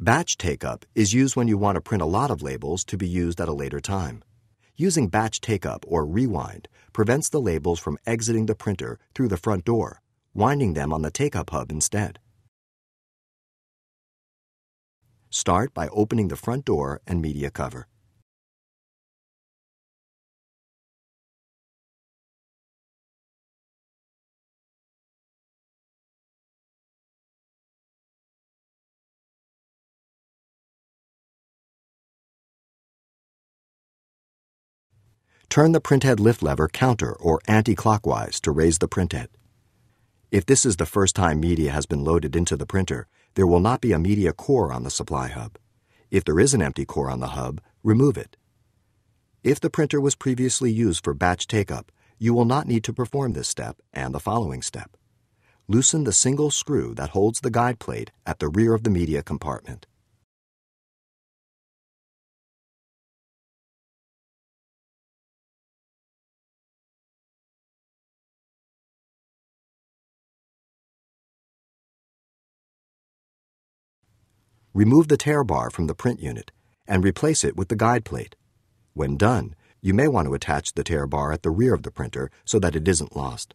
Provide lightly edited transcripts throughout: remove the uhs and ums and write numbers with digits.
Batch take-up is used when you want to print a lot of labels to be used at a later time. Using batch take-up or rewind prevents the labels from exiting the printer through the front door, winding them on the take-up hub instead. Start by opening the front door and media cover. Turn the printhead lift lever counter or anti-clockwise to raise the printhead. If this is the first time media has been loaded into the printer, there will not be a media core on the supply hub. If there is an empty core on the hub, remove it. If the printer was previously used for batch take-up, you will not need to perform this step and the following step. Loosen the single screw that holds the guide plate at the rear of the media compartment. Remove the tear bar from the print unit and replace it with the guide plate. When done, you may want to attach the tear bar at the rear of the printer so that it isn't lost.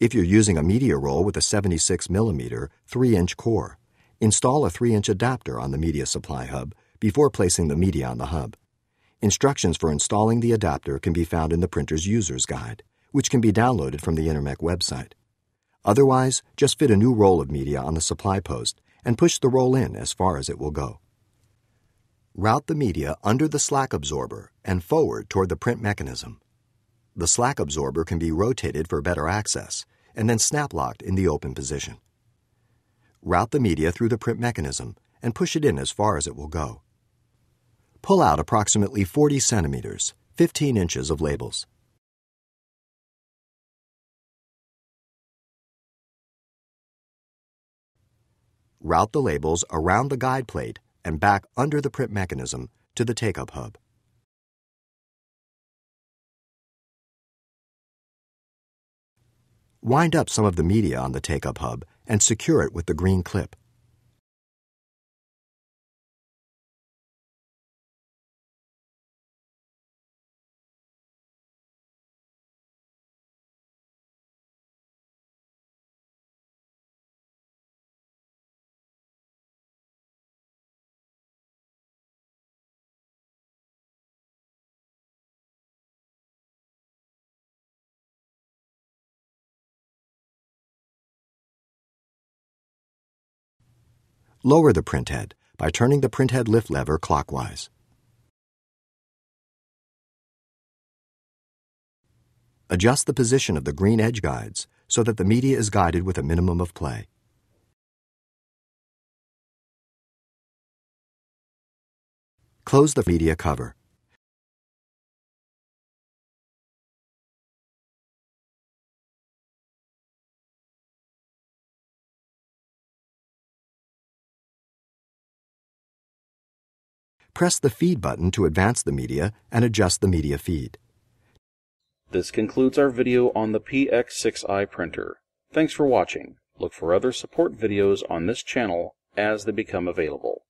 If you're using a media roll with a 76 mm 3-inch core, install a 3-inch adapter on the media supply hub before placing the media on the hub. Instructions for installing the adapter can be found in the printer's user's guide, which can be downloaded from the Intermec website. Otherwise, just fit a new roll of media on the supply post and push the roll in as far as it will go. Route the media under the slack absorber and forward toward the print mechanism. The slack absorber can be rotated for better access and then snap-locked in the open position. Route the media through the print mechanism and push it in as far as it will go. Pull out approximately 40 centimeters, 15 inches of labels. Route the labels around the guide plate and back under the print mechanism to the take-up hub. Wind up some of the media on the take-up hub and secure it with the green clip. Lower the printhead by turning the printhead lift lever clockwise. Adjust the position of the green edge guides so that the media is guided with a minimum of play. Close the media cover. Press the feed button to advance the media and adjust the media feed. This concludes our video on the PX6i printer. Thanks for watching. Look for other support videos on this channel as they become available.